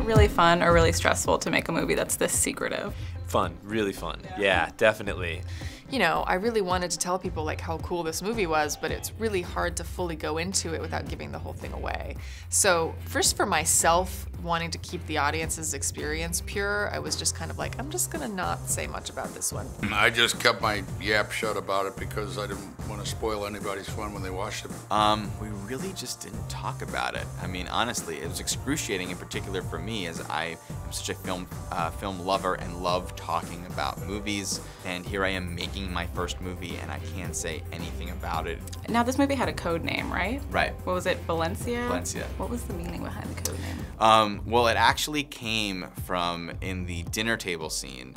it really fun or really stressful to make a movie that's this secretive? Fun, really fun. Yeah, definitely. You know, I really wanted to tell people like how cool this movie was, but it's really hard to fully go into it without giving the whole thing away. So first for myself, wanting to keep the audience's experience pure, I was just kind of like, I'm just gonna not say much about this one. I just kept my yap shut about it because I didn't want to spoil anybody's fun when they watched it. We really just didn't talk about it. I mean, honestly, it was excruciating in particular for me as I am such a film lover and love talking about movies, and here I am making my first movie and I can't say anything about it. Now this movie had a code name, right? Right. What was it, Valencia? Valencia. What was the meaning behind the code name? Well, it actually came from in the dinner table scene.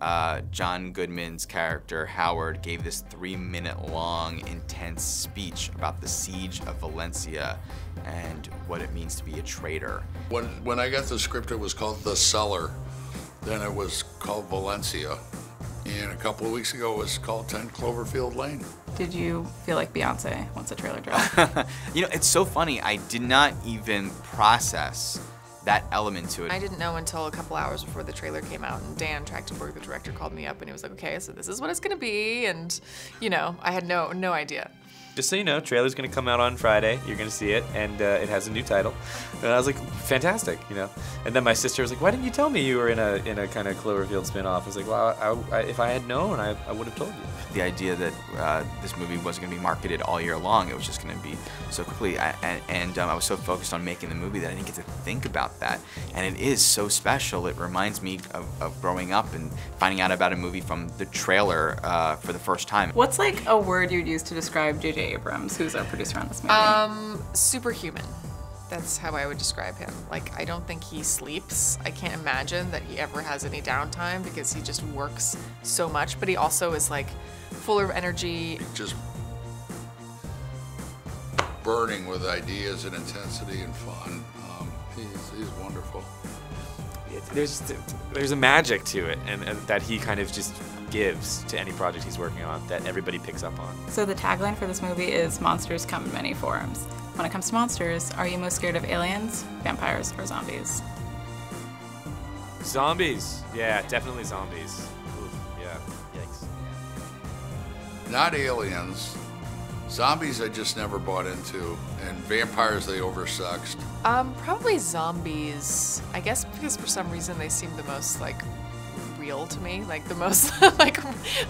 John Goodman's character, Howard, gave this 3-minute long, intense speech about the siege of Valencia and what it means to be a traitor. When I got the script, it was called The Cellar. Then it was called Valencia. And a couple of weeks ago, it was called 10 Cloverfield Lane. Did you feel like Beyonce once the trailer dropped? You know, it's so funny. I did not even process that element to it. I didn't know until a couple hours before the trailer came out, and Dan Trachtenberg, the director, called me up and he was like, okay, so this is what it's gonna be, and you know, I had no idea. Just so you know, trailer's gonna come out on Friday, you're gonna see it, and it has a new title. And I was like, fantastic, you know? And then my sister was like, why didn't you tell me you were in a kind of Cloverfield spinoff? I was like, well, if I had known, I would have told you. The idea that this movie wasn't gonna be marketed all year long, it was just gonna be so quickly, I was so focused on making the movie that I didn't get to think about that. And it is so special, it reminds me of growing up and finding out about a movie from the trailer for the first time. What's like a word you'd use to describe J.J. Abrams, who's our producer on this movie? Superhuman. That's how I would describe him. Like, I don't think he sleeps. I can't imagine that he ever has any downtime because he just works so much, but he also is like full of energy. He's just burning with ideas and intensity and fun. He's wonderful. There's a magic to it, and that he kind of just gives to any project he's working on that everybody picks up on. So the tagline for this movie is monsters come in many forms. When it comes to monsters, are you most scared of aliens, vampires, or zombies? Zombies. Yeah, definitely zombies. Oof, yeah, yikes. Not aliens. Zombies I just never bought into, and vampires they oversexed. Probably zombies. I guess because for some reason they seem the most like real to me, like the most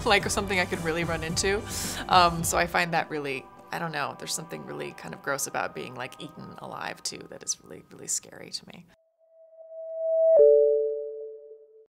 like something I could really run into. So I find that really, I don't know, there's something really kind of gross about being like eaten alive too that is really, really scary to me.